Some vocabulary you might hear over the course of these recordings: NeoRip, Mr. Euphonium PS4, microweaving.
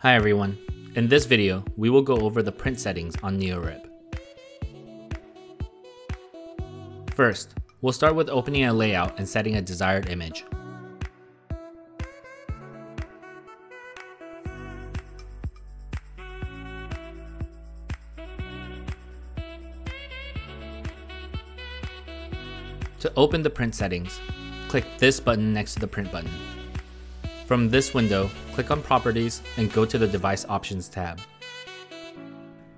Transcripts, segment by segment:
Hi everyone, in this video, we will go over the print settings on NeoRip. First, we'll start with opening a layout and setting a desired image. To open the print settings, click this button next to the print button. From this window, click on Properties and go to the Device Options tab.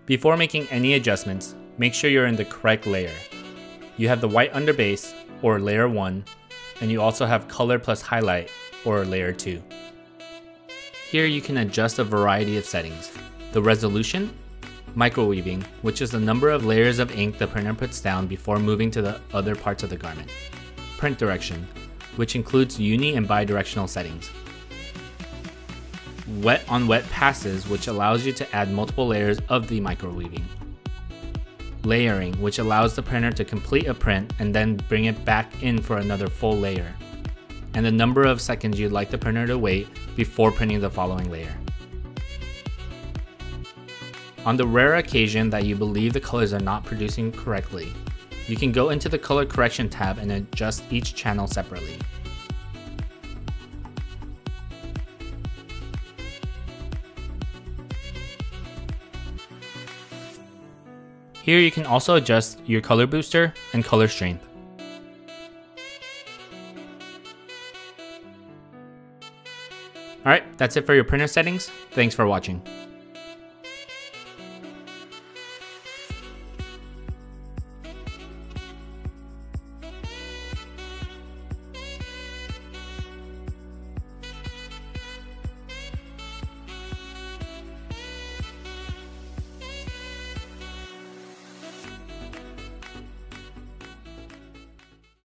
Before making any adjustments, make sure you're in the correct layer. You have the white underbase, or layer 1, and you also have color plus highlight, or layer 2. Here you can adjust a variety of settings. The resolution, microweaving, which is the number of layers of ink the printer puts down before moving to the other parts of the garment. Print direction, which includes uni and bidirectional settings. Wet on wet passes, which allows you to add multiple layers of the microweaving. Layering, which allows the printer to complete a print and then bring it back in for another full layer. And the number of seconds you'd like the printer to wait before printing the following layer. On the rare occasion that you believe the colors are not producing correctly, you can go into the color correction tab and adjust each channel separately. Here you can also adjust your color booster and color strength. Alright, that's it for your printer settings. Thanks for watching.